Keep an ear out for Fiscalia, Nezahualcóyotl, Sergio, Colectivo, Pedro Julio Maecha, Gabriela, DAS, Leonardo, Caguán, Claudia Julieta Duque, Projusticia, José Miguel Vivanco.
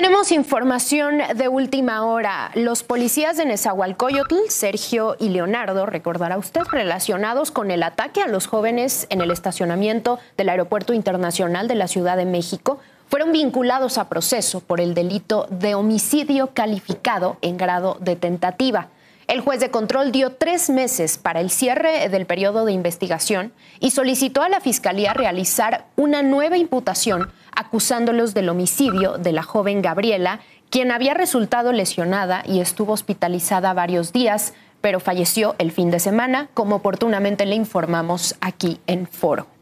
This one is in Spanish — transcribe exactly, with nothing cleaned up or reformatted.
Tenemos información de última hora. Los policías de Nezahualcóyotl, Sergio y Leonardo, recordará usted, relacionados con el ataque a los jóvenes en el estacionamiento del Aeropuerto Internacional de la Ciudad de México, fueron vinculados a proceso por el delito de homicidio calificado en grado de tentativa. El juez de control dio tres meses para el cierre del periodo de investigación y solicitó a la Fiscalía realizar una nueva imputación acusándolos del homicidio de la joven Gabriela, quien había resultado lesionada y estuvo hospitalizada varios días, pero falleció el fin de semana, como oportunamente le informamos aquí en Foro.